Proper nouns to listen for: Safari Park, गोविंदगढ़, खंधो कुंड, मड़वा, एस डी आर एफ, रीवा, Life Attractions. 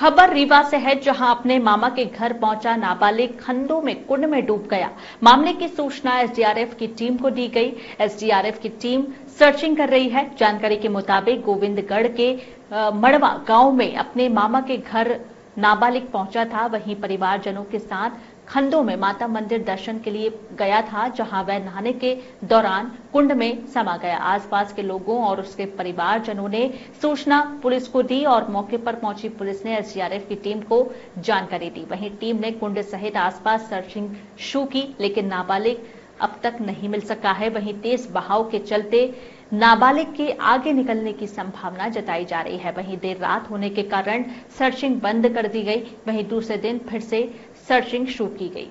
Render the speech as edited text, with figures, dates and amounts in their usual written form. खबर रीवा से है, जहां अपने मामा के घर पहुंचा नाबालिग खंडों में कुंड में डूब गया। मामले की सूचना SDRF की टीम को दी गई। SDRF की टीम सर्चिंग कर रही है। जानकारी के मुताबिक गोविंदगढ़ के मड़वा गांव में अपने मामा के घर नाबालिग पहुंचा था। वहीं परिवारजनों के साथ खंडों में माता मंदिर दर्शन के लिए गया था, जहां वह नहाने के दौरान कुंड में समा गया। आसपास के लोगों और उसके परिवारजनों ने सूचना पुलिस को दी और मौके पर पहुंची पुलिस ने SDRF की टीम को जानकारी दी। वहीं टीम ने कुंड सहित आसपास सर्चिंग शुरू की, लेकिन नाबालिग अब तक नहीं मिल सका है। वहीं तेज बहाव के चलते नाबालिग के आगे निकलने की संभावना जताई जा रही है। वहीं देर रात होने के कारण सर्चिंग बंद कर दी गई। वहीं दूसरे दिन फिर से सर्चिंग शुरू की गई।